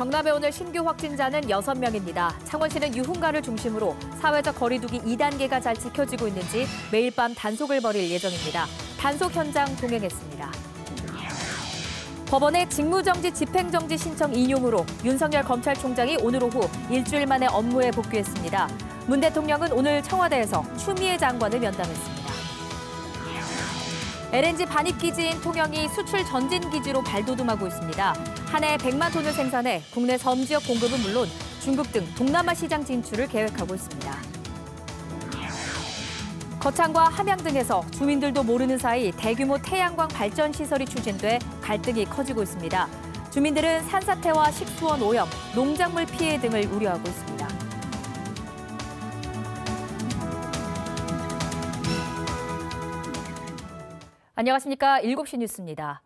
경남에 오늘 신규 확진자는 6명입니다. 창원시는 유흥가를 중심으로 사회적 거리두기 2단계가 잘 지켜지고 있는지 매일 밤 단속을 벌일 예정입니다. 단속 현장 동행했습니다. 법원의 직무정지 집행정지 신청 인용으로 윤석열 검찰총장이 오늘 오후 일주일 만에 업무에 복귀했습니다. 문 대통령은 오늘 청와대에서 추미애 장관을 면담했습니다. LNG 반입기지인 통영이 수출 전진기지로 발돋움하고 있습니다. 한 해에 100만 톤을 생산해 국내 섬 지역 공급은 물론 중국 등 동남아 시장 진출을 계획하고 있습니다. 거창과 함양 등에서 주민들도 모르는 사이 대규모 태양광 발전 시설이 추진돼 갈등이 커지고 있습니다. 주민들은 산사태와 식수원 오염, 농작물 피해 등을 우려하고 있습니다. 안녕하십니까. 7시 뉴스입니다.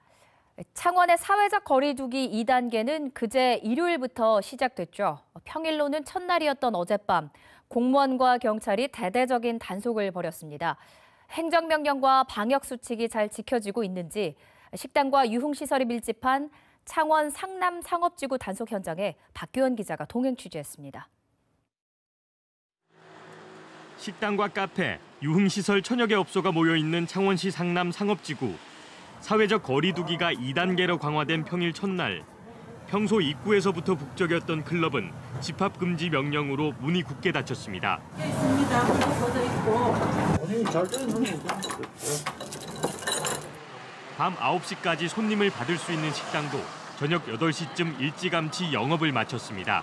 창원의 사회적 거리두기 2단계는 그제 일요일부터 시작됐죠. 평일로는 첫날이었던 어젯밤, 공무원과 경찰이 대대적인 단속을 벌였습니다. 행정명령과 방역수칙이 잘 지켜지고 있는지 식당과 유흥시설이 밀집한 창원 상남상업지구 단속 현장에 박규현 기자가 동행 취재했습니다. 식당과 카페, 유흥시설 천여 개 업소가 모여있는 창원시 상남 상업지구. 사회적 거리 두기가 2단계로 강화된 평일 첫날. 평소 입구에서부터 북적였던 클럽은 집합금지 명령으로 문이 굳게 닫혔습니다. 밤 9시까지 손님을 받을 수 있는 식당도 저녁 8시쯤 일찌감치 영업을 마쳤습니다.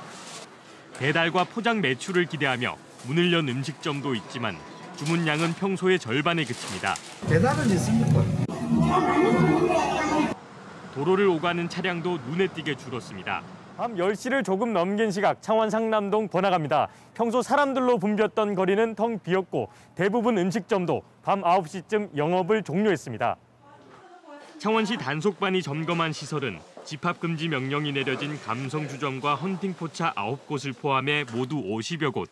배달과 포장 매출을 기대하며 문을 연 음식점도 있지만 주문량은 평소의 절반에 그칩니다. 배달은 있습니까? 도로를 오가는 차량도 눈에 띄게 줄었습니다. 밤 10시를 조금 넘긴 시각 창원 상남동 번화가입니다. 평소 사람들로 붐볐던 거리는 텅 비었고 대부분 음식점도 밤 9시쯤 영업을 종료했습니다. 창원시 단속반이 점검한 시설은 집합금지 명령이 내려진 감성주점과 헌팅포차 9곳을 포함해 모두 50여 곳.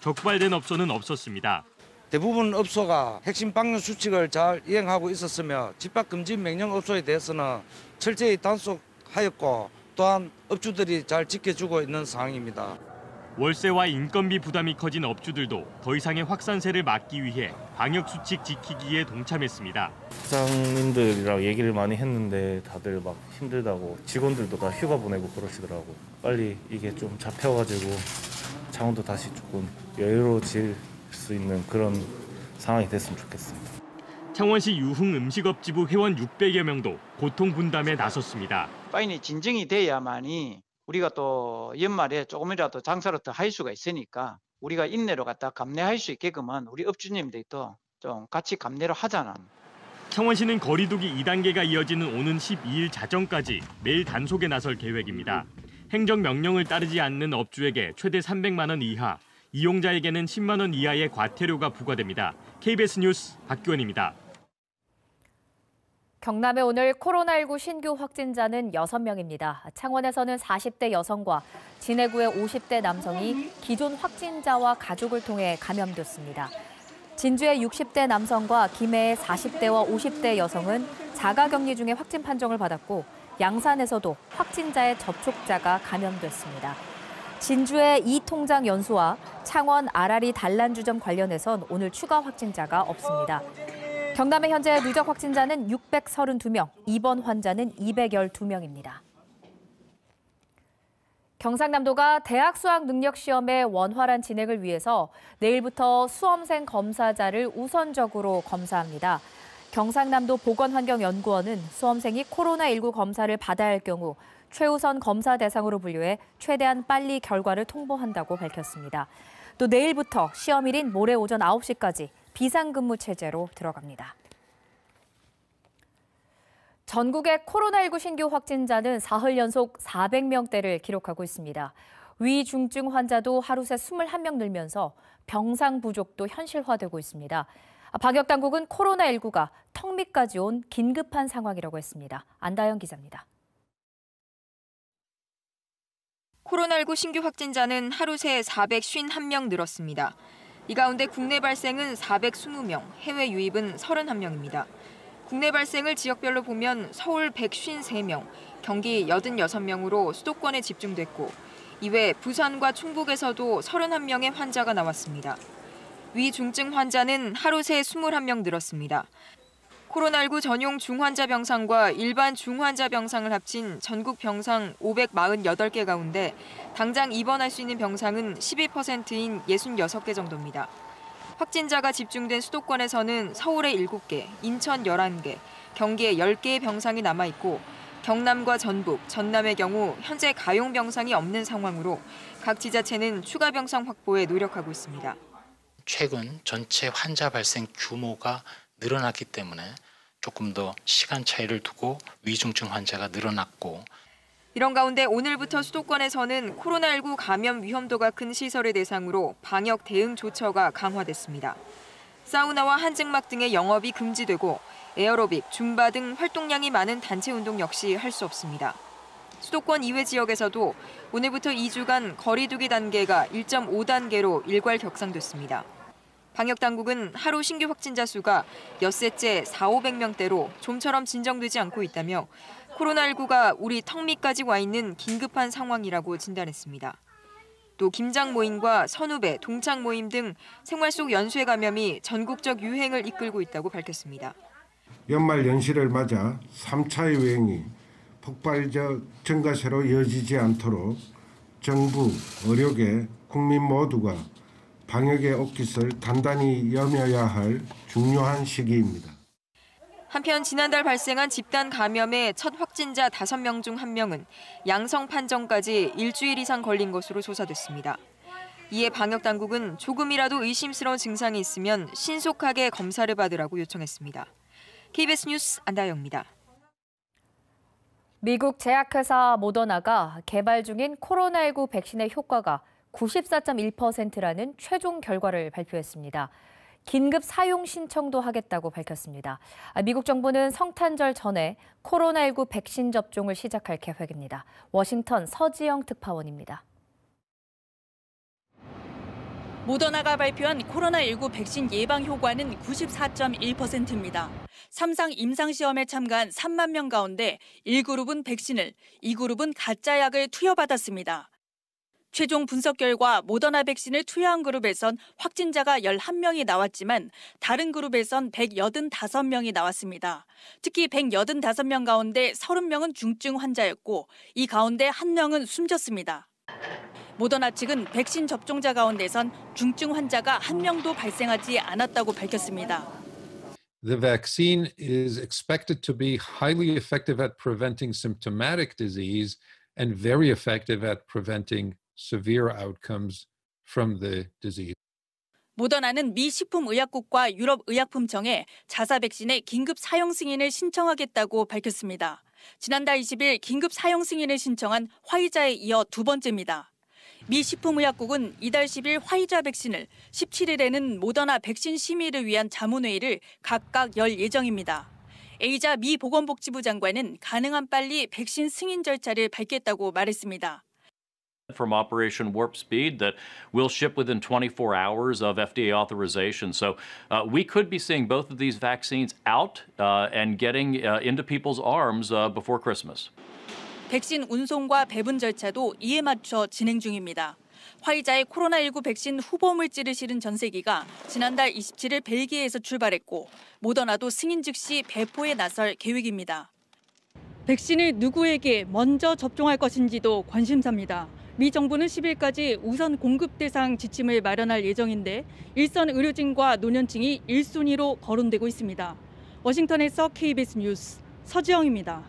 적발된 업소는 없었습니다. 대부분 업소가 핵심 방역 수칙을 잘 이행하고 있었으며 집합금지 명령 업소에 대해서는 철저히 단속하였고 또한 업주들이 잘 지켜주고 있는 상황입니다. 월세와 인건비 부담이 커진 업주들도 더 이상의 확산세를 막기 위해 방역 수칙 지키기에 동참했습니다. 사장님들이랑 얘기를 많이 했는데 다들 막 힘들다고 직원들도 다 휴가 보내고 그러시더라고. 빨리 이게 좀 잡혀가지고 창원도 다시 조금 여유로워질 수 있는 그런 상황이 됐으면 좋겠습니다. 창원시 유흥 음식업지부 회원 600여 명도 고통 분담에 나섰습니다. 파인이 진정이 돼야만이 우리가 또 연말에 조금이라도 장사를 더 할 수가 있으니까 우리가 인내로 갖다 감내할 수 있게끔은 우리 업주님들도 좀 같이 감내를 하자는. 창원시는 거리두기 2단계가 이어지는 오는 12일 자정까지 매일 단속에 나설 계획입니다. 행정명령을 따르지 않는 업주에게 최대 300만 원 이하, 이용자에게는 10만 원 이하의 과태료가 부과됩니다. KBS 뉴스 박규원입니다. 경남에 오늘 코로나19 신규 확진자는 6명입니다. 창원에서는 40대 여성과 진해구의 50대 남성이 기존 확진자와 가족을 통해 감염됐습니다. 진주의 60대 남성과 김해의 40대와 50대 여성은 자가격리 중에 확진 판정을 받았고 양산에서도 확진자의 접촉자가 감염됐습니다. 진주의 이통장 연수와 창원 아라리 단란주점 관련해선 오늘 추가 확진자가 없습니다. 경남의 현재 누적 확진자는 632명, 입원 환자는 212명입니다. 경상남도가 대학 수학 능력 시험의 원활한 진행을 위해서 내일부터 수험생 검사자를 우선적으로 검사합니다. 경상남도 보건환경연구원은 수험생이 코로나19 검사를 받아야 할 경우 최우선 검사 대상으로 분류해 최대한 빨리 결과를 통보한다고 밝혔습니다. 또 내일부터 시험일인 모레 오전 9시까지 비상근무 체제로 들어갑니다. 전국의 코로나19 신규 확진자는 사흘 연속 400명대를 기록하고 있습니다. 위중증 환자도 하루 새 21명 늘면서 병상 부족도 현실화되고 있습니다. 방역당국은 코로나19가 턱 밑까지 온 긴급한 상황이라고 했습니다. 안다영 기자입니다. 코로나19 신규 확진자는 하루 새 451명 늘었습니다. 이 가운데 국내 발생은 420명, 해외 유입은 31명입니다. 국내 발생을 지역별로 보면 서울 153명, 경기 86명으로 수도권에 집중됐고 이외 부산과 충북에서도 31명의 환자가 나왔습니다. 위중증 환자는 하루 새 21명 늘었습니다. 코로나19 전용 중환자 병상과 일반 중환자 병상을 합친 전국 병상 548개 가운데 당장 입원할 수 있는 병상은 12%인 66개 정도입니다. 확진자가 집중된 수도권에서는 서울에 7개, 인천 11개, 경기에 10개의 병상이 남아있고 경남과 전북, 전남의 경우 현재 가용 병상이 없는 상황으로 각 지자체는 추가 병상 확보에 노력하고 있습니다. 최근 전체 환자 발생 규모가 늘어났기 때문에 조금 더 시간 차이를 두고 위중증 환자가 늘어났고 이런 가운데 오늘부터 수도권에서는 코로나19 감염 위험도가 큰 시설을 대상으로 방역 대응 조처가 강화됐습니다. 사우나와 한증막 등의 영업이 금지되고 에어로빅, 줌바 등 활동량이 많은 단체 운동 역시 할 수 없습니다. 수도권 이외 지역에서도 오늘부터 2주간 거리 두기 단계가 1.5단계로 일괄 격상됐습니다. 방역당국은 하루 신규 확진자 수가 엿새째 4,500명대로 좀처럼 진정되지 않고 있다며 코로나19가 우리 턱 밑까지 와 있는 긴급한 상황이라고 진단했습니다. 또 김장 모임과 선후배, 동창 모임 등 생활 속 연쇄 감염이 전국적 유행을 이끌고 있다고 밝혔습니다. 연말 연시를 맞아 3차 유행이 폭발적 증가세로 이어지지 않도록 정부, 의료계, 국민 모두가 방역의 옷깃을 단단히 여며야 할 중요한 시기입니다. 한편 지난달 발생한 집단 감염의 첫 확진자 5명 중 1명은 양성 판정까지 일주일 이상 걸린 것으로 조사됐습니다. 이에 방역당국은 조금이라도 의심스러운 증상이 있으면 신속하게 검사를 받으라고 요청했습니다. KBS 뉴스 안다영입니다. 미국 제약회사 모더나가 개발 중인 코로나19 백신의 효과가 94.1%라는 최종 결과를 발표했습니다. 긴급 사용 신청도 하겠다고 밝혔습니다. 미국 정부는 성탄절 전에 코로나19 백신 접종을 시작할 계획입니다. 워싱턴 서지영 특파원입니다. 모더나가 발표한 코로나19 백신 예방 효과는 94.1%입니다. 3상 임상시험에 참가한 3만 명 가운데 1그룹은 백신을, 2그룹은 가짜 약을 투여받았습니다. 최종 분석 결과 모더나 백신을 투여한 그룹에선 확진자가 11명이 나왔지만 다른 그룹에선 185명이 나왔습니다. 특히 185명 가운데 30명은 중증 환자였고 이 가운데 1명은 숨졌습니다. 모더나 측은 백신 접종자 가운데선 중증 환자가 1명도 발생하지 않았다고 밝혔습니다. The vaccine is expected to be highly effective at preventing symptomatic disease and very effective at preventing severe outcomes from the disease. 모더나는 미 식품의약국과 유럽의약품청에 자사 백신의 긴급 사용 승인을 신청하겠다고 밝혔습니다. 지난달 20일 긴급 사용 승인을 신청한 화이자에 이어 두 번째입니다. 미 식품의약국은 이달 10일 화이자 백신을, 17일에는 모더나 백신 심의를 위한 자문회의를 각각 열 예정입니다. 에이자 미 보건복지부 장관은 가능한 빨리 백신 승인 절차를 밟겠다고 말했습니다. From Operation Warp Speed that will ship within 24 hours of FDA authorization. So we could be seeing both of these vaccines out and getting into people's arms before Christmas. 백신 운송과 배분 절차도 이에 맞춰 진행 중입니다. 화이자의 코로나19 백신 후보 물질을 실은 전세기가 지난달 27일 벨기에에서 출발했고 모더나도 승인 즉시 배포에 나설 계획입니다. 백신을 누구에게 먼저 접종할 것인지도 관심사입니다. 미 정부는 10일까지 우선 공급 대상 지침을 마련할 예정인데 일선 의료진과 노년층이 1순위로 거론되고 있습니다. 워싱턴에서 KBS 뉴스 서지영입니다.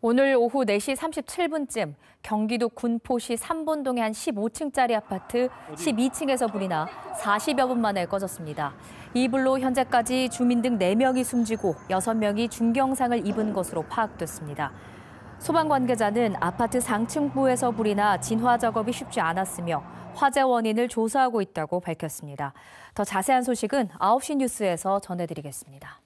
오늘 오후 4시 37분쯤 경기도 군포시 삼본동의 한 15층짜리 아파트 12층에서 불이 나 40여 분 만에 꺼졌습니다. 이 불로 현재까지 주민 등 4명이 숨지고 6명이 중경상을 입은 것으로 파악됐습니다. 소방 관계자는 아파트 상층부에서 불이 나 진화 작업이 쉽지 않았으며 화재 원인을 조사하고 있다고 밝혔습니다. 더 자세한 소식은 9시 뉴스에서 전해드리겠습니다.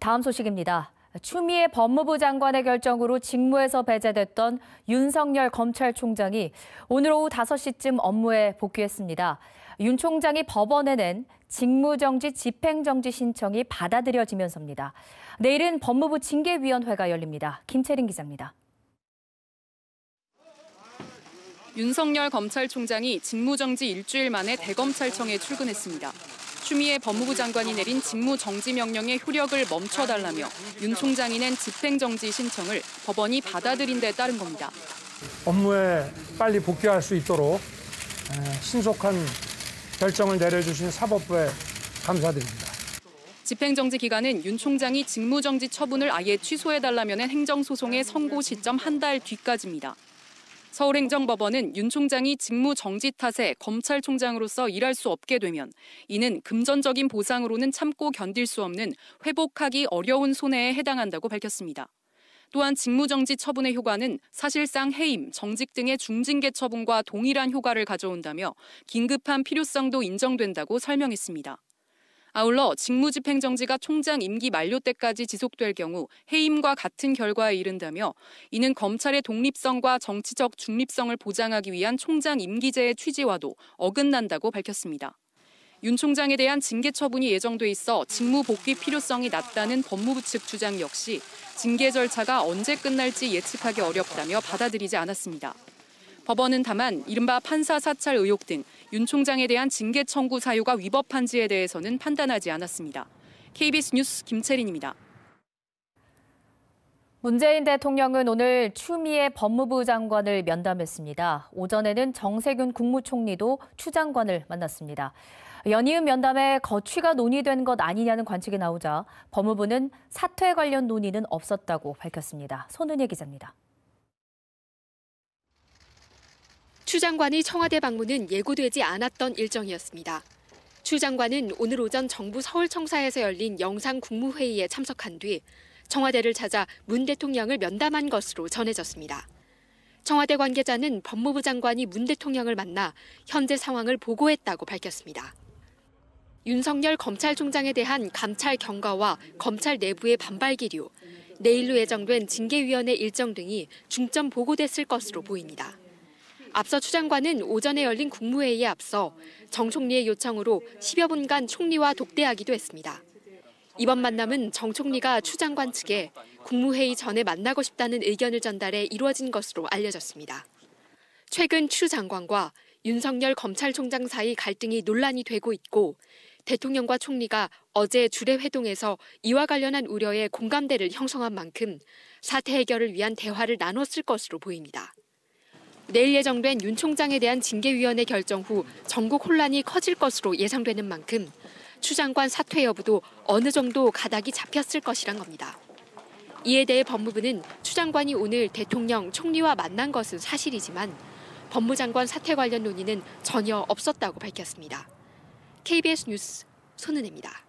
다음 소식입니다. 추미애 법무부 장관의 결정으로 직무에서 배제됐던 윤석열 검찰총장이 오늘 오후 5시쯤 업무에 복귀했습니다. 윤 총장이 법원에 낸 직무정지 집행정지 신청이 받아들여지면서입니다. 내일은 법무부 징계위원회가 열립니다. 김채린 기자입니다. 윤석열 검찰총장이 직무정지 일주일 만에 대검찰청에 출근했습니다. 추미애 법무부 장관이 내린 직무정지 명령의 효력을 멈춰달라며 윤 총장이 낸 집행정지 신청을 법원이 받아들인 데 따른 겁니다. 업무에 빨리 복귀할 수 있도록 신속한 결정을 내려주신 사법부에 감사드립니다. 집행정지 기간은 윤 총장이 직무정지 처분을 아예 취소해달라며 행정소송의 선고 시점 한 달 뒤까지입니다. 서울행정법원은 윤 총장이 직무정지 탓에 검찰총장으로서 일할 수 없게 되면 이는 금전적인 보상으로는 참고 견딜 수 없는 회복하기 어려운 손해에 해당한다고 밝혔습니다. 또한 직무정지 처분의 효과는 사실상 해임, 정직 등의 중징계 처분과 동일한 효과를 가져온다며 긴급한 필요성도 인정된다고 설명했습니다. 아울러 직무집행정지가 총장 임기 만료 때까지 지속될 경우 해임과 같은 결과에 이른다며 이는 검찰의 독립성과 정치적 중립성을 보장하기 위한 총장 임기제의 취지와도 어긋난다고 밝혔습니다. 윤 총장에 대한 징계 처분이 예정돼 있어 직무 복귀 필요성이 낮다는 법무부 측 주장 역시 징계 절차가 언제 끝날지 예측하기 어렵다며 받아들이지 않았습니다. 법원은 다만 이른바 판사 사찰 의혹 등 윤 총장에 대한 징계 청구 사유가 위법한지에 대해서는 판단하지 않았습니다. KBS 뉴스 김채린입니다. 문재인 대통령은 오늘 추미애 법무부 장관을 면담했습니다. 오전에는 정세균 국무총리도 추 장관을 만났습니다. 연이은 면담에 거취가 논의된 것 아니냐는 관측이 나오자 법무부는 사퇴 관련 논의는 없었다고 밝혔습니다. 손은혜 기자입니다. 추 장관이 청와대 방문은 예고되지 않았던 일정이었습니다. 추 장관은 오늘 오전 정부 서울청사에서 열린 영상 국무회의에 참석한 뒤 청와대를 찾아 문 대통령을 면담한 것으로 전해졌습니다. 청와대 관계자는 법무부 장관이 문 대통령을 만나 현재 상황을 보고했다고 밝혔습니다. 윤석열 검찰총장에 대한 감찰 경과와 검찰 내부의 반발 기류, 내일로 예정된 징계위원회 일정 등이 중점 보고됐을 것으로 보입니다. 앞서 추 장관은 오전에 열린 국무회의에 앞서 정 총리의 요청으로 10여 분간 총리와 독대하기도 했습니다. 이번 만남은 정 총리가 추 장관 측에 국무회의 전에 만나고 싶다는 의견을 전달해 이루어진 것으로 알려졌습니다. 최근 추 장관과 윤석열 검찰총장 사이 갈등이 논란이 되고 있고 대통령과 총리가 어제 주례 회동에서 이와 관련한 우려에 공감대를 형성한 만큼 사태 해결을 위한 대화를 나눴을 것으로 보입니다. 내일 예정된 윤 총장에 대한 징계위원회 결정 후 전국 혼란이 커질 것으로 예상되는 만큼 추 장관 사퇴 여부도 어느 정도 가닥이 잡혔을 것이란 겁니다. 이에 대해 법무부는 추 장관이 오늘 대통령, 총리와 만난 것은 사실이지만 법무장관 사퇴 관련 논의는 전혀 없었다고 밝혔습니다. KBS 뉴스 손은혜입니다.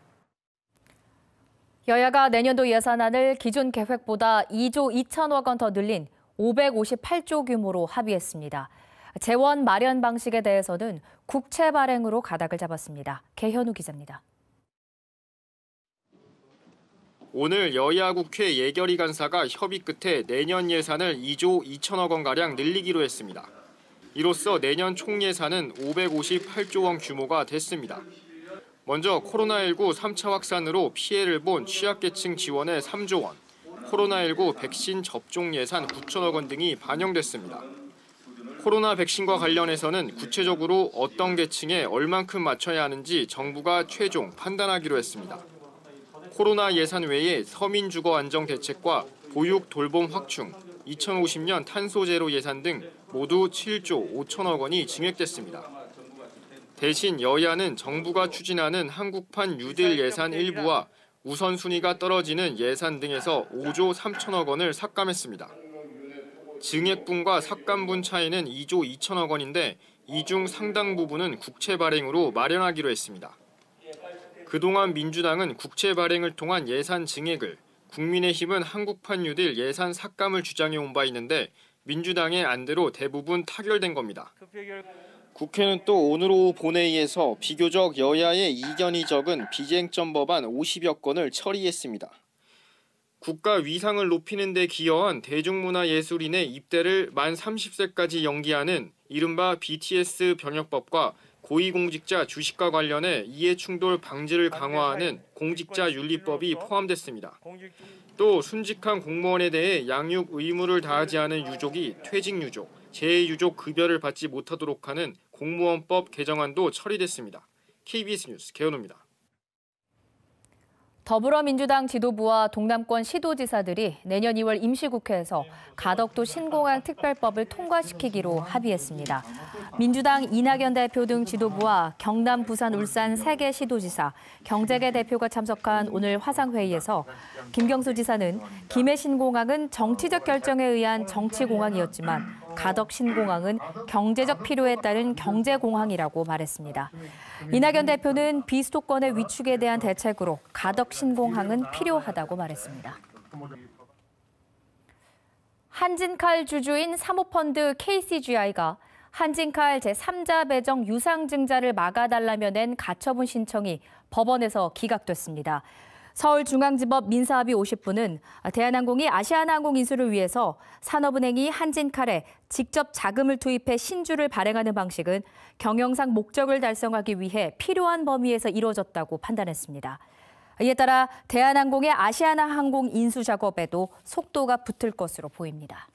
여야가 내년도 예산안을 기존 계획보다 2조 2천억 원 더 늘린 558조 규모로 합의했습니다. 재원 마련 방식에 대해서는 국채 발행으로 가닥을 잡았습니다. 개현우 기자입니다. 오늘 여야 국회 예결위 간사가 협의 끝에 내년 예산을 2조 2천억 원가량 늘리기로 했습니다. 이로써 내년 총 예산은 558조 원 규모가 됐습니다. 먼저 코로나19 3차 확산으로 피해를 본 취약계층 지원에 3조 원, 코로나19 백신 접종 예산 9천억 원 등이 반영됐습니다. 코로나 백신과 관련해서는 구체적으로 어떤 계층에 얼만큼 맞춰야 하는지 정부가 최종 판단하기로 했습니다. 코로나 예산 외에 서민 주거 안정 대책과 보육 돌봄 확충, 2050년 탄소 제로 예산 등 모두 7조 5천억 원이 증액됐습니다. 대신 여야는 정부가 추진하는 한국판 뉴딜 예산 일부와 우선순위가 떨어지는 예산 등에서 5조 3천억 원을 삭감했습니다. 증액분과 삭감분 차이는 2조 2천억 원인데 이 중 상당 부분은 국채 발행으로 마련하기로 했습니다. 그동안 민주당은 국채 발행을 통한 예산 증액을, 국민의힘은 한국판 뉴딜 예산 삭감을 주장해온 바 있는데 민주당의 안대로 대부분 타결된 겁니다. 국회는 또 오늘 오후 본회의에서 비교적 여야의 이견이 적은 비쟁점 법안 50여 건을 처리했습니다. 국가 위상을 높이는 데 기여한 대중문화예술인의 입대를 만 30세까지 연기하는 이른바 BTS 병역법과 고위공직자 주식과 관련해 이해충돌 방지를 강화하는 공직자윤리법이 포함됐습니다. 또 순직한 공무원에 대해 양육 의무를 다하지 않은 유족이 퇴직유족, 재유족 급여를 받지 못하도록 하는 공무원법 개정안도 처리됐습니다. KBS 뉴스 개은호입니다. 더불어민주당 지도부와 동남권 시도지사들이 내년 2월 임시국회에서 가덕도 신공항 특별법을 통과시키기로 합의했습니다. 민주당 이낙연 대표 등 지도부와 경남, 부산, 울산 3개 시도지사, 경제계 대표가 참석한 오늘 화상회의에서 김경수 지사는 김해 신공항은 정치적 결정에 의한 정치공항이었지만 가덕 신공항은 경제적 필요에 따른 경제공항이라고 말했습니다. 이낙연 대표는 비수도권의 위축에 대한 대책으로 가덕 신공항은 필요하다고 말했습니다. 한진칼 주주인 사모펀드 KCGI가 한진칼 제3자 배정 유상증자를 막아달라며 낸 가처분 신청이 법원에서 기각됐습니다. 서울중앙지법 민사합의 50부는 대한항공이 아시아나항공 인수를 위해서 산업은행이 한진칼에 직접 자금을 투입해 신주를 발행하는 방식은 경영상 목적을 달성하기 위해 필요한 범위에서 이루어졌다고 판단했습니다. 이에 따라 대한항공의 아시아나항공 인수 작업에도 속도가 붙을 것으로 보입니다.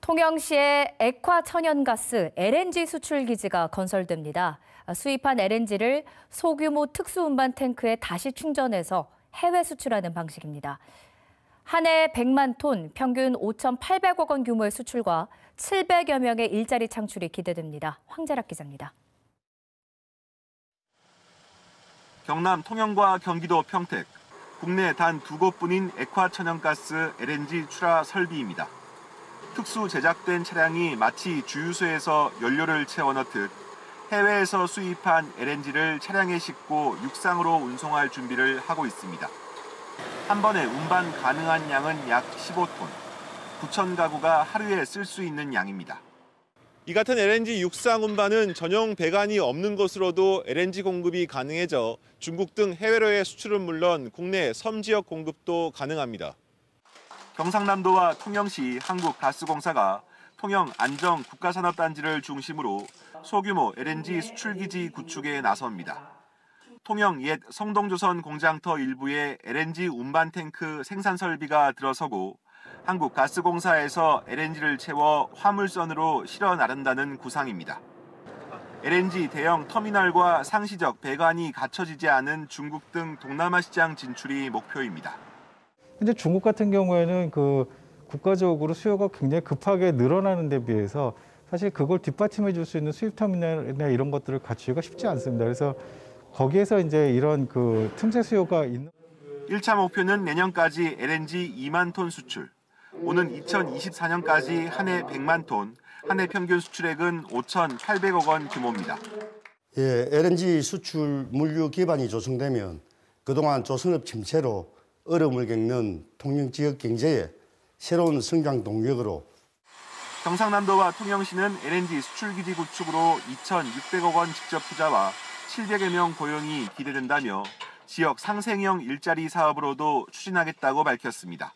통영시의 액화천연가스 LNG 수출기지가 건설됩니다. 수입한 LNG를 소규모 특수운반 탱크에 다시 충전해서 해외 수출하는 방식입니다. 한 해 100만 톤, 평균 5,800억 원 규모의 수출과 700여 명의 일자리 창출이 기대됩니다. 황재락 기자입니다. 경남 통영과 경기도 평택, 국내 단 2곳뿐인 액화천연가스 LNG 출하 설비입니다. 특수 제작된 차량이 마치 주유소에서 연료를 채워 넣듯 해외에서 수입한 LNG를 차량에 싣고 육상으로 운송할 준비를 하고 있습니다. 한 번에 운반 가능한 양은 약 15톤, 9천 가구가 하루에 쓸 수 있는 양입니다. 이 같은 LNG 육상 운반은 전용 배관이 없는 곳으로도 LNG 공급이 가능해져 중국 등 해외로의 수출은 물론 국내 섬 지역 공급도 가능합니다. 경상남도와 통영시 한국가스공사가 통영 안정 국가산업단지를 중심으로 소규모 LNG 수출기지 구축에 나섭니다. 통영 옛 성동조선 공장터 일부에 LNG 운반 탱크 생산 설비가 들어서고 한국가스공사에서 LNG를 채워 화물선으로 실어 나른다는 구상입니다. LNG 대형 터미널과 상시적 배관이 갖춰지지 않은 중국 등 동남아 시장 진출이 목표입니다. 현재 중국 같은 경우에는 국가적으로 수요가 굉장히 급하게 늘어나는 데 비해서 사실 그걸 뒷받침해 줄 수 있는 수입 터미널이나 이런 것들을 갖추기가 쉽지 않습니다. 그래서 거기에서 이제 이런 틈새 수요가 있는 1차 목표는 내년까지 LNG 2만 톤 수출, 오는 2024년까지 한 해 100만 톤, 한 해 평균 수출액은 5,800억 원 규모입니다. 예, LNG 수출 물류 기반이 조성되면 그동안 조선업 침체로 어려움을 겪는 통영 지역 경제에 새로운 성장 동력으로 경상남도와 통영시는 LNG 수출기지 구축으로 2,600억 원 직접 투자와 700여 명 고용이 기대된다며 지역 상생형 일자리 사업으로도 추진하겠다고 밝혔습니다.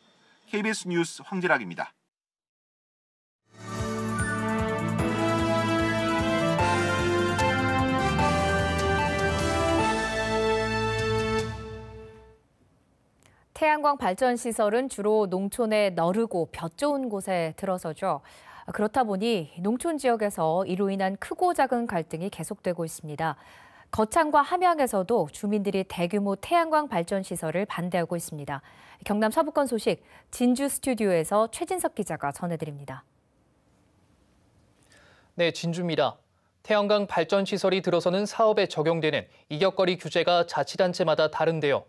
KBS 뉴스 황재락입니다. 태양광 발전 시설은 주로 농촌의 너르고 볕좋은 곳에 들어서죠. 그렇다 보니 농촌 지역에서 이로 인한 크고 작은 갈등이 계속되고 있습니다. 거창과 함양에서도 주민들이 대규모 태양광 발전 시설을 반대하고 있습니다. 경남 서부권 소식 진주 스튜디오에서 최진석 기자가 전해드립니다. 네, 진주입니다. 태양광 발전 시설이 들어서는 사업에 적용되는 이격거리 규제가 자치단체마다 다른데요.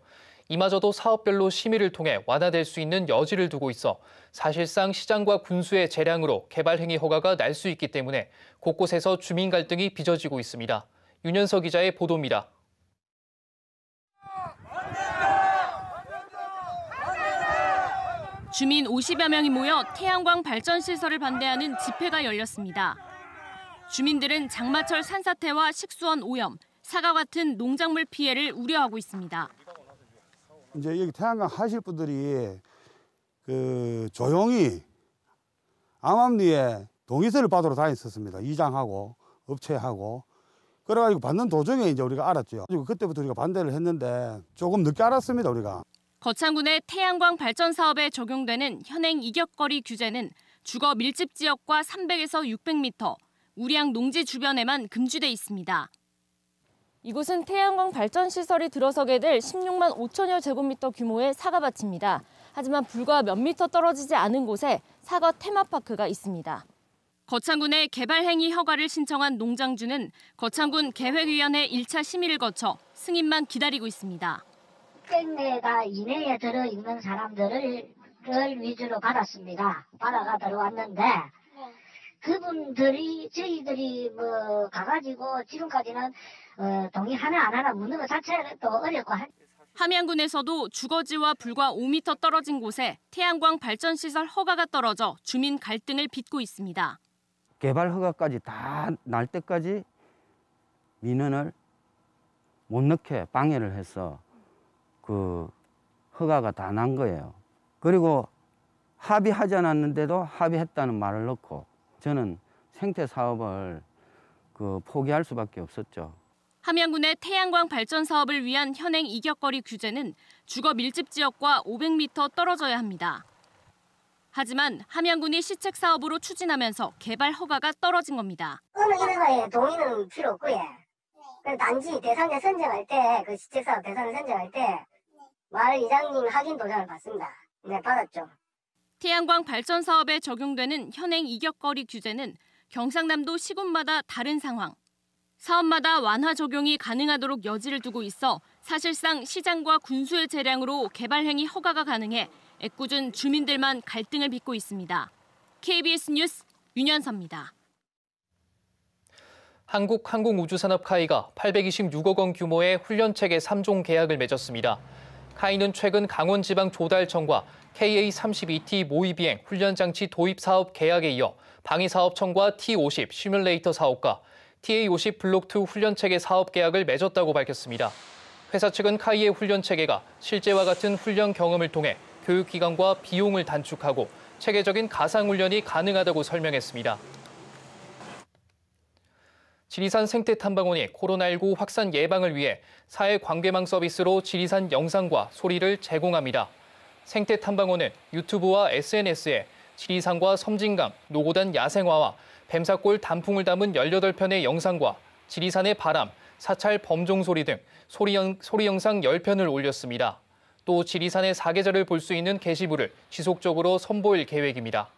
이마저도 사업별로 심의를 통해 완화될 수 있는 여지를 두고 있어 사실상 시장과 군수의 재량으로 개발 행위 허가가 날 수 있기 때문에 곳곳에서 주민 갈등이 빚어지고 있습니다. 윤현서 기자의 보도입니다. 주민 50여 명이 모여 태양광 발전 시설을 반대하는 집회가 열렸습니다. 주민들은 장마철 산사태와 식수원 오염, 사과 같은 농작물 피해를 우려하고 있습니다. 이제 여기 태양광 하실 분들이 조용히 암암리에 동의서를 받으러 다녔었습니다. 이장하고. 업체하고. 그래가지고 받는 도중에 이제 우리가 알았죠. 그리고 그때부터 우리가 반대를 했는데 조금 늦게 알았습니다, 우리가. 거창군의 태양광 발전 사업에 적용되는 현행 이격거리 규제는 주거 밀집 지역과 300에서 600m, 우량 농지 주변에만 금지돼 있습니다. 이곳은 태양광 발전 시설이 들어서게 될 16만 5천여 제곱미터 규모의 사과밭입니다. 하지만 불과 몇 미터 떨어지지 않은 곳에 사과 테마파크가 있습니다. 거창군에 개발 행위 허가를 신청한 농장주는 거창군 계획위원회 1차 심의를 거쳐 승인만 기다리고 있습니다. 600m 이내에 들어있는 사람들을 위주로 받았습니다. 받아가 들어왔는데 그분들이 저희들이 뭐 가가지고 지금까지는 동의 하나 안 하나 묻는 것 자체도 어렵고. 함양군에서도 주거지와 불과 5m 떨어진 곳에 태양광 발전시설 허가가 떨어져 주민 갈등을 빚고 있습니다. 개발 허가까지 다 날 때까지 민원을 못 넣게 방해를 해서 그 허가가 다 난 거예요. 그리고 합의하지 않았는데도 합의했다는 말을 넣고 저는 생태 사업을 포기할 수밖에 없었죠. 함양군의 태양광 발전 사업을 위한 현행 이격거리 규제는 주거 밀집 지역과 500m 떨어져야 합니다. 하지만 함양군이 시책 사업으로 추진하면서 개발 허가가 떨어진 겁니다. 어느 일가에 동의는 필요 없고요. 단지 대상자 선정할 때, 그 시책 사업 대상을 선정할 때 마을 이장님 확인 도장을 받습니다. 네, 받았죠. 태양광 발전 사업에 적용되는 현행 이격거리 규제는 경상남도 시군마다 다른 상황, 사업마다 완화 적용이 가능하도록 여지를 두고 있어 사실상 시장과 군수의 재량으로 개발 행위 허가가 가능해 애꿎은 주민들만 갈등을 빚고 있습니다. KBS 뉴스 윤현서입니다. 한국항공우주산업 카이가 826억 원 규모의 훈련체계 3종 계약을 맺었습니다. 카이는 최근 강원지방조달청과 KA-32T 모의비행 훈련장치 도입 사업 계약에 이어 방위사업청과 T-50 시뮬레이터 사업과 TA-50 블록2 훈련체계 사업 계약을 맺었다고 밝혔습니다. 회사 측은 카이의 훈련체계가 실제와 같은 훈련 경험을 통해 교육기간과 비용을 단축하고 체계적인 가상훈련이 가능하다고 설명했습니다. 지리산 생태탐방원이 코로나19 확산 예방을 위해 사회관계망 서비스로 지리산 영상과 소리를 제공합니다. 생태탐방원은 유튜브와 SNS에 지리산과 섬진강, 노고단 야생화와 뱀사골 단풍을 담은 18편의 영상과 지리산의 바람, 사찰 범종 소리 등 소리 영상 10편을 올렸습니다. 또 지리산의 사계절을 볼 수 있는 게시물을 지속적으로 선보일 계획입니다.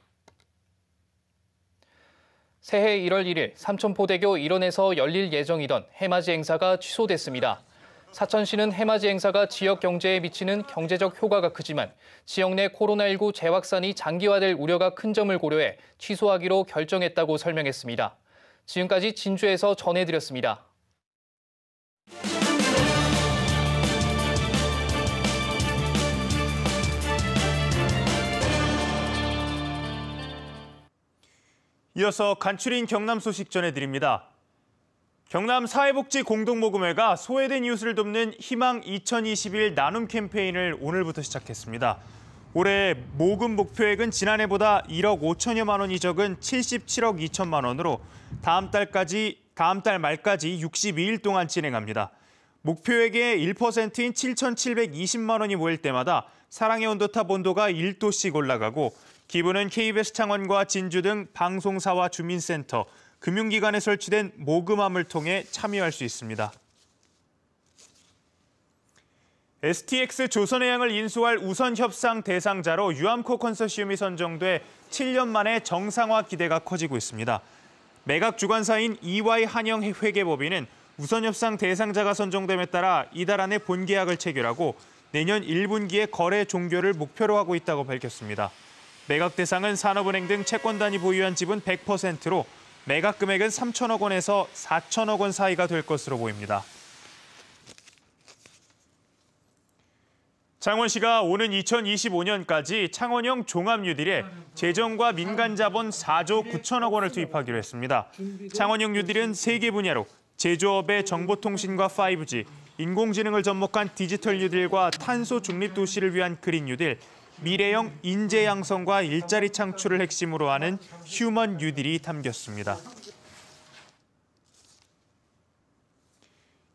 새해 1월 1일 삼천포대교 일원에서 열릴 예정이던 해맞이 행사가 취소됐습니다. 사천시는 해맞이 행사가 지역 경제에 미치는 경제적 효과가 크지만 지역 내 코로나19 재확산이 장기화될 우려가 큰 점을 고려해 취소하기로 결정했다고 설명했습니다. 지금까지 진주에서 전해드렸습니다. 이어서 간추린 경남 소식 전해드립니다. 경남 사회복지공동모금회가 소외된 이웃을 돕는 희망 2021 나눔 캠페인을 오늘부터 시작했습니다. 올해 모금 목표액은 지난해보다 1억 5천여만 원이 적은 77억 2천만 원으로 다음 달 말까지 62일 동안 진행합니다. 목표액의 1%인 7,720만 원이 모일 때마다 사랑의 온도탑 온도가 1도씩 올라가고 기부는 KBS 창원과 진주 등 방송사와 주민센터, 금융기관에 설치된 모금함을 통해 참여할 수 있습니다. STX 조선해양을 인수할 우선 협상 대상자로 유암코 컨소시엄이 선정돼 7년 만에 정상화 기대가 커지고 있습니다. 매각 주관사인 EY 한영 회계법인은 우선 협상 대상자가 선정됨에 따라 이달 안에 본계약을 체결하고 내년 1분기에 거래 종료를 목표로 하고 있다고 밝혔습니다. 매각 대상은 산업은행 등 채권단이 보유한 지분 100%로 매각 금액은 3천억 원에서 4천억 원 사이가 될 것으로 보입니다. 창원시가 오는 2025년까지 창원형 종합뉴딜에 재정과 민간자본 4조 9천억 원을 투입하기로 했습니다. 창원형 뉴딜은 3개 분야로 제조업의 정보통신과 5G, 인공지능을 접목한 디지털 뉴딜과 탄소 중립 도시를 위한 그린 뉴딜, 미래형 인재 양성과 일자리 창출을 핵심으로 하는 휴먼 뉴딜이 담겼습니다.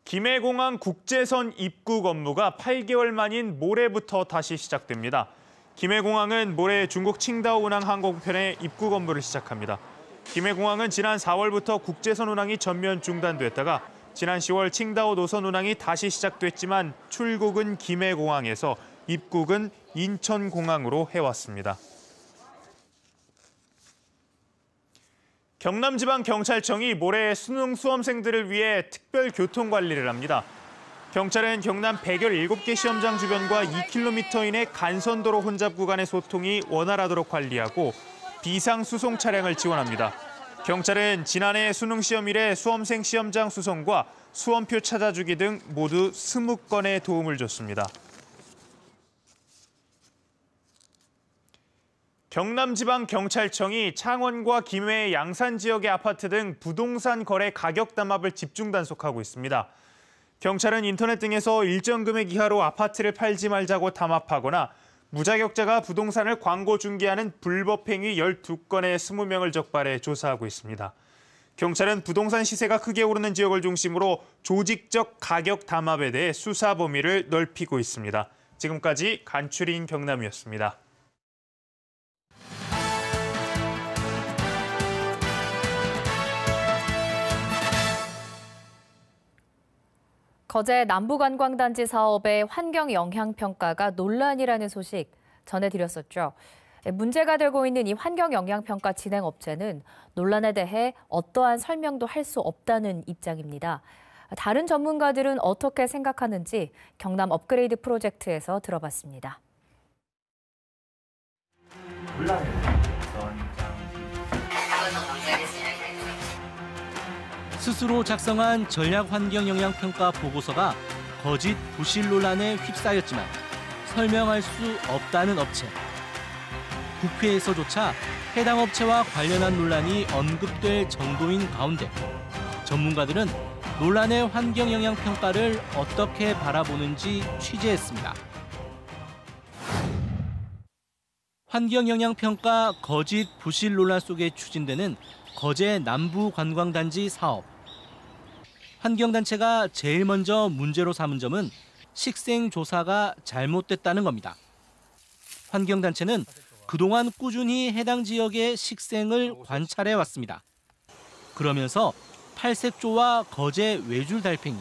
김해공항 국제선 입국 업무가 8개월 만인 모레부터 다시 시작됩니다. 김해공항은 모레 중국 칭다오 운항 항공편의 입국 업무를 시작합니다. 김해공항은 지난 4월부터 국제선 운항이 전면 중단됐다가 지난 10월 칭다오 노선 운항이 다시 시작됐지만 출국은 김해공항에서 입국은 인천공항으로 해왔습니다. 경남지방경찰청이 모레 수능 수험생들을 위해 특별 교통관리를 합니다. 경찰은 경남 117개 시험장 주변과 2km 이내 간선도로 혼잡 구간의 소통이 원활하도록 관리하고 비상수송 차량을 지원합니다. 경찰은 지난해 수능시험일에 수험생 시험장 수송과 수험표 찾아주기 등 모두 20건의 도움을 줬습니다. 경남지방경찰청이 창원과 김해, 양산 지역의 아파트 등 부동산 거래 가격 담합을 집중 단속하고 있습니다. 경찰은 인터넷 등에서 일정 금액 이하로 아파트를 팔지 말자고 담합하거나 무자격자가 부동산을 광고 중개하는 불법 행위 12건에 20명을 적발해 조사하고 있습니다. 경찰은 부동산 시세가 크게 오르는 지역을 중심으로 조직적 가격 담합에 대해 수사 범위를 넓히고 있습니다. 지금까지 간추린 경남이었습니다. 거제 남부관광단지 사업의 환경영향평가가 논란이라는 소식 전해드렸었죠. 문제가 되고 있는 이 환경영향평가 진행업체는 논란에 대해 어떠한 설명도 할 수 없다는 입장입니다. 다른 전문가들은 어떻게 생각하는지 경남 업그레이드 프로젝트에서 들어봤습니다. 스스로 작성한 전략환경영향평가 보고서가 거짓 부실 논란에 휩싸였지만 설명할 수 없다는 업체. 국회에서조차 해당 업체와 관련한 논란이 언급될 정도인 가운데 전문가들은 논란의 환경영향평가를 어떻게 바라보는지 취재했습니다. 환경영향평가 거짓 부실 논란 속에 추진되는 거제 남부관광단지 사업. 환경단체가 제일 먼저 문제로 삼은 점은 식생조사가 잘못됐다는 겁니다. 환경단체는 그동안 꾸준히 해당 지역의 식생을 관찰해왔습니다. 그러면서 팔색조와 거제 외줄달팽이,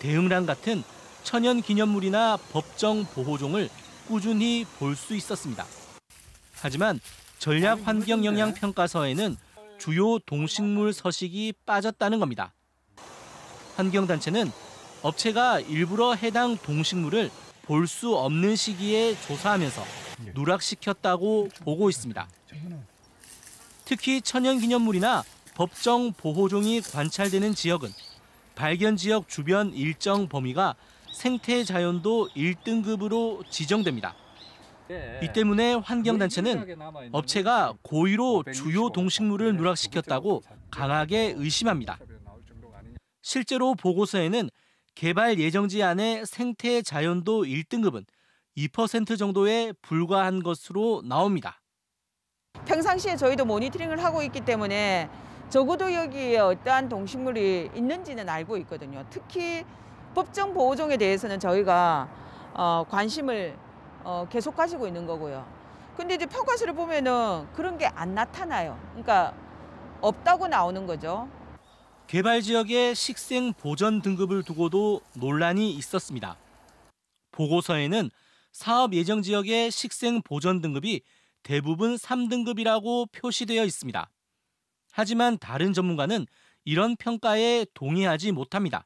대흥란 같은 천연기념물이나 법정 보호종을 꾸준히 볼 수 있었습니다. 하지만 전략환경영향평가서에는 주요 동식물 서식이 빠졌다는 겁니다. 환경단체는 업체가 일부러 해당 동식물을 볼 수 없는 시기에 조사하면서 누락시켰다고 보고 있습니다. 특히 천연기념물이나 법정 보호종이 관찰되는 지역은 발견 지역 주변 일정 범위가 생태자연도 1등급으로 지정됩니다. 이 때문에 환경단체는 업체가 고의로 주요 동식물을 누락시켰다고 강하게 의심합니다. 실제로 보고서에는 개발 예정지 안에 생태 자연도 1등급은 2% 정도에 불과한 것으로 나옵니다. 평상시에 저희도 모니터링을 하고 있기 때문에 적어도 여기에 어떠한 동식물이 있는지는 알고 있거든요. 특히 법정 보호종에 대해서는 저희가 관심을 계속 가지고 있는 거고요. 근데 이제 평가서를 보면은 그런 게 안 나타나요. 그러니까 없다고 나오는 거죠. 개발 지역의 식생 보전 등급을 두고도 논란이 있었습니다. 보고서에는 사업 예정 지역의 식생 보전 등급이 대부분 3등급이라고 표시되어 있습니다. 하지만 다른 전문가는 이런 평가에 동의하지 못합니다.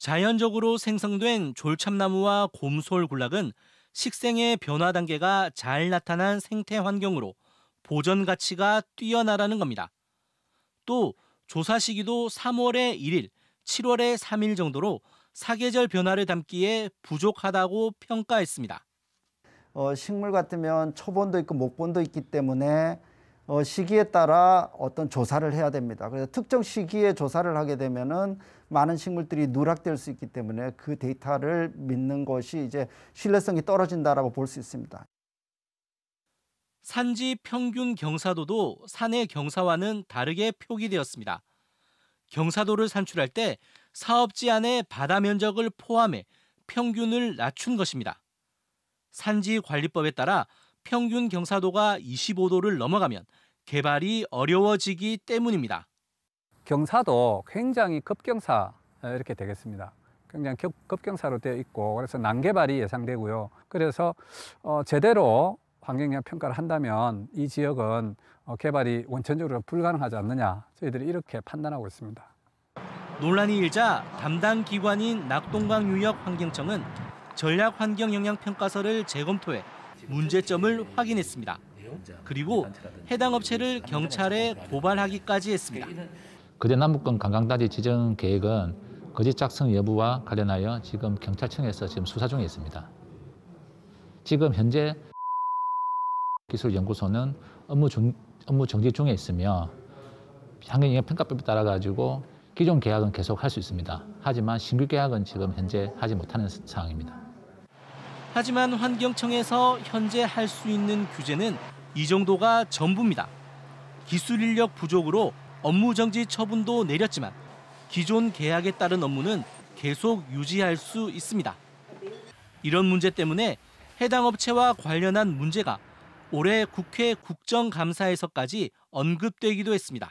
자연적으로 생성된 졸참나무와 곰솔군락은 식생의 변화 단계가 잘 나타난 생태 환경으로 보전 가치가 뛰어나라는 겁니다. 또 조사 시기도 3월에 1일, 7월에 3일 정도로 사계절 변화를 담기에 부족하다고 평가했습니다. 식물 같으면 초본도 있고 목본도 있기 때문에 시기에 따라 어떤 조사를 해야 됩니다. 그래서 특정 시기에 조사를 하게 되면은 많은 식물들이 누락될 수 있기 때문에 그 데이터를 믿는 것이 이제 신뢰성이 떨어진다라고 볼 수 있습니다. 산지 평균 경사도도 산의 경사와는 다르게 표기되었습니다. 경사도를 산출할 때 사업지 안의 바다 면적을 포함해 평균을 낮춘 것입니다. 산지관리법에 따라 평균 경사도가 25도를 넘어가면 개발이 어려워지기 때문입니다. 경사도 굉장히 급경사 이렇게 되겠습니다. 굉장히 급경사로 되어 있고 그래서 난개발이 예상되고요. 그래서 제대로 환경영향 평가를 한다면 이 지역은 개발이 원천적으로 불가능하지 않느냐 저희들이 이렇게 판단하고 있습니다. 논란이 일자 담당 기관인 낙동강유역환경청은 전략환경영향평가서를 재검토해 문제점을 확인했습니다. 그리고 해당 업체를 경찰에 고발하기까지 했습니다. 거제 남부권 관광단지 지정 계획은 거제 작성 여부와 관련하여 지금 경찰청에서 지금 수사 중에 있습니다. 지금 현재 기술연구소는 업무 정지 중에 있으며 환경영향평가법에 따라 가지고 기존 계약은 계속 할 수 있습니다. 하지만 신규 계약은 지금 현재 하지 못하는 상황입니다. 하지만 환경청에서 현재 할 수 있는 규제는 이 정도가 전부입니다. 기술 인력 부족으로 업무 정지 처분도 내렸지만 기존 계약에 따른 업무는 계속 유지할 수 있습니다. 이런 문제 때문에 해당 업체와 관련한 문제가 올해 국회 국정감사에서까지 언급되기도 했습니다.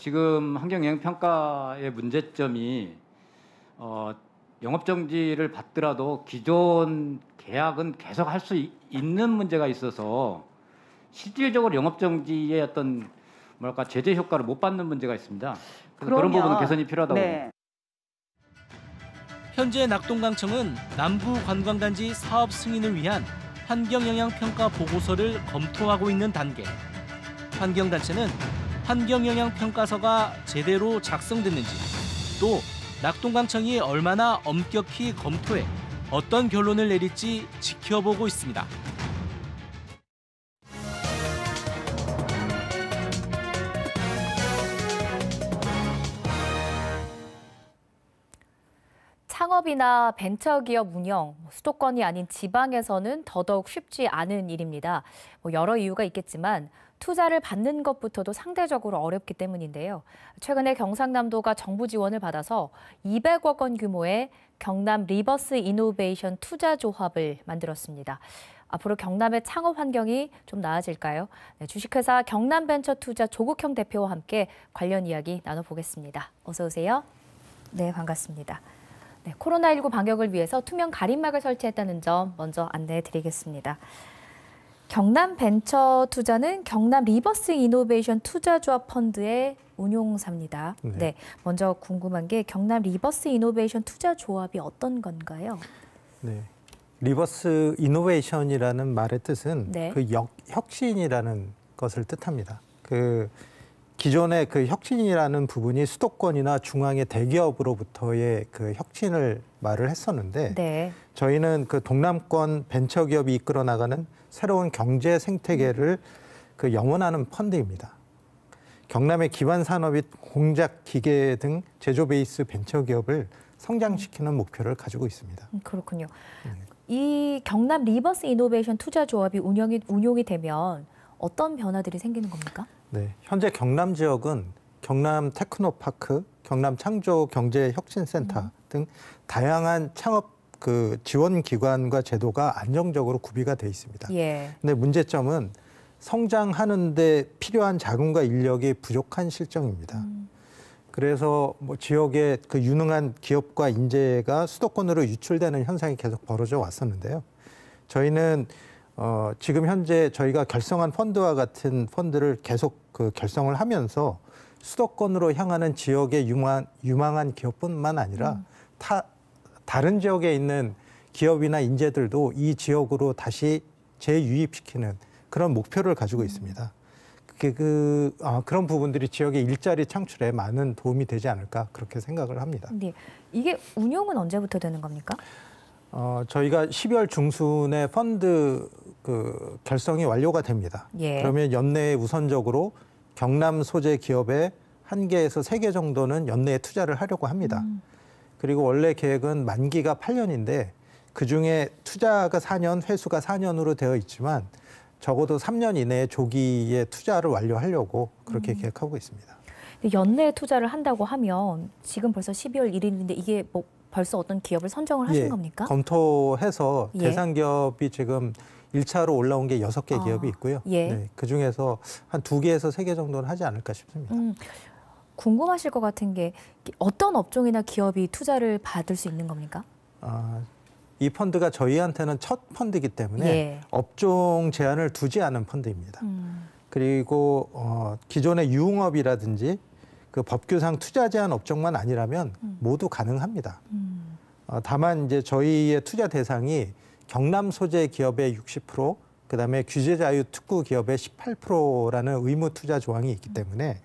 지금 환경영향평가의 문제점이 영업정지를 받더라도 기존 계약은 계속 할 수 있는 문제가 있어서 실질적으로 영업정지의 어떤 뭐랄까 제재 효과를 못 받는 문제가 있습니다. 그런 부분은 개선이 필요하다고 봅니다. 현재 낙동강청은 남부관광단지 사업 승인을 위한 환경영향평가 보고서를 검토하고 있는 단계. 환경단체는 환경영향평가서가 제대로 작성됐는지 또 낙동강청이 얼마나 엄격히 검토해 어떤 결론을 내릴지 지켜보고 있습니다. 창업이나 벤처기업 운영, 수도권이 아닌 지방에서는 더더욱 쉽지 않은 일입니다. 여러 이유가 있겠지만 투자를 받는 것부터도 상대적으로 어렵기 때문인데요. 최근에 경상남도가 정부 지원을 받아서 200억 원 규모의 경남 리버스 이노베이션 투자 조합을 만들었습니다. 앞으로 경남의 창업 환경이 좀 나아질까요? 네, 주식회사 경남벤처투자 조국형 대표와 함께 관련 이야기 나눠보겠습니다. 어서 오세요. 네, 반갑습니다. 네, 코로나19 방역을 위해서 투명 가림막을 설치했다는 점 먼저 안내해드리겠습니다. 경남벤처투자는 경남 리버스 이노베이션 투자조합 펀드의 운용사입니다. 네, 먼저 궁금한 게 경남 리버스 이노베이션 투자조합이 어떤 건가요? 네, 리버스 이노베이션이라는 말의 뜻은 네. 그 혁신이라는 것을 뜻합니다. 그 기존의 그 혁신이라는 부분이 수도권이나 중앙의 대기업으로부터의 그 혁신을 말을 했었는데 네. 저희는 그 동남권 벤처기업이 이끌어 나가는 새로운 경제 생태계를 그 영원하는 펀드입니다. 경남의 기반 산업인 공작, 기계 등 제조 베이스 벤처 기업을 성장시키는 목표를 가지고 있습니다. 그렇군요. 이 경남 리버스 이노베이션 투자 조합이 운용이 되면 어떤 변화들이 생기는 겁니까? 네, 현재 경남 지역은 경남 테크노파크, 경남 창조 경제 혁신 센터 등 다양한 창업 그 지원 기관과 제도가 안정적으로 구비가 돼 있습니다. 그런데 예. 문제점은 성장하는 데 필요한 자금과 인력이 부족한 실정입니다. 그래서 뭐 지역의 그 유능한 기업과 인재가 수도권으로 유출되는 현상이 계속 벌어져 왔었는데요. 저희는 지금 현재 저희가 결성한 펀드와 같은 펀드를 계속 그 결성을 하면서 수도권으로 향하는 지역의 유망한 기업뿐만 아니라 다른 지역에 있는 기업이나 인재들도 이 지역으로 다시 재유입시키는 그런 목표를 가지고 있습니다. 그게 그런 부분들이 지역의 일자리 창출에 많은 도움이 되지 않을까 그렇게 생각을 합니다. 네. 이게 운용은 언제부터 되는 겁니까? 저희가 12월 중순에 펀드 그 결성이 완료가 됩니다. 예. 그러면 연내에 우선적으로 경남 소재 기업에 1개에서 3개 정도는 연내에 투자를 하려고 합니다. 그리고 원래 계획은 만기가 8년인데 그중에 투자가 4년, 회수가 4년으로 되어 있지만 적어도 3년 이내에 조기에 투자를 완료하려고 그렇게 계획하고 있습니다. 연내 투자를 한다고 하면 지금 벌써 12월 1일인데 이게 뭐 벌써 어떤 기업을 선정을 하신 겁니까? 검토해서 대상 기업이 지금 1차로 올라온 게 6개 기업이 있고요. 네, 그중에서 한 2개에서 3개 정도는 하지 않을까 싶습니다. 궁금하실 것 같은 게 어떤 업종이나 기업이 투자를 받을 수 있는 겁니까? 이 펀드가 저희한테는 첫 펀드이기 때문에 업종 제한을 두지 않은 펀드입니다. 그리고 기존의 유흥업이라든지 그 법규상 투자 제한 업종만 아니라면 모두 가능합니다. 다만 이제 저희의 투자 대상이 경남 소재 기업의 60%, 그다음에 규제 자유 특구 기업의 18%라는 의무 투자 조항이 있기 때문에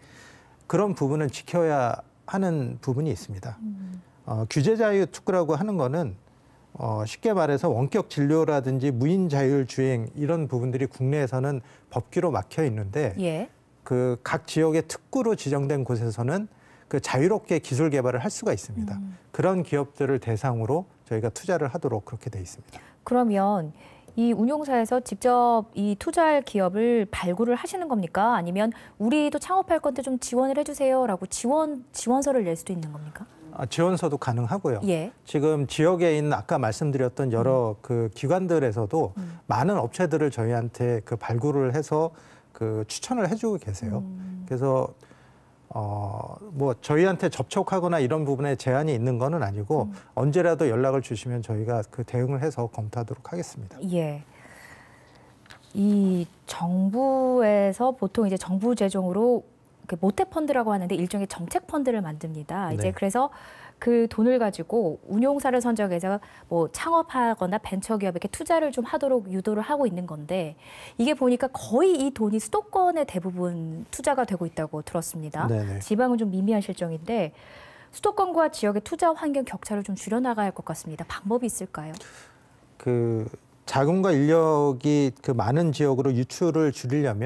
그런 부분은 지켜야 하는 부분이 있습니다. 규제 자유 특구라고 하는 거는 쉽게 말해서 원격 진료라든지 무인 자율 주행 이런 부분들이 국내에서는 법규로 막혀 있는데 그 각 지역의 특구로 지정된 곳에서는 그 자유롭게 기술 개발을 할 수가 있습니다. 그런 기업들을 대상으로 저희가 투자를 하도록 그렇게 돼 있습니다. 그러면 이 운용사에서 직접 이 투자할 기업을 발굴을 하시는 겁니까? 아니면 우리도 창업할 건데 좀 지원을 해주세요라고 지원서를 낼 수도 있는 겁니까? 지원서도 가능하고요. 지금 지역에 있는 아까 말씀드렸던 여러 그 기관들에서도 많은 업체들을 저희한테 그 발굴을 해서 그 추천을 해주고 계세요. 그래서 뭐 저희한테 접촉하거나 이런 부분에 제한이 있는 거는 아니고 언제라도 연락을 주시면 저희가 그 대응을 해서 검토하도록 하겠습니다. 이 정부에서 보통 이제 정부 재정으로 모태 펀드라고 하는데 일종의 정책 펀드를 만듭니다. 이제 그래서 그 돈을 가지고 운용사를 선정해서 뭐 창업하거나 벤처기업에게 투자를 좀 하도록 유도를 하고 있는 건데 이게 보니까 거의 이 돈이 수도권에 대부분 투자가 되고 있다고 들었습니다. 지방은 좀 미미한 실정인데 수도권과 지역의 투자 환경 격차를 좀 줄여나가야 할 것 같습니다. 방법이 있을까요? 그 자금과 인력이 그 많은 지역으로 유출을 줄이려면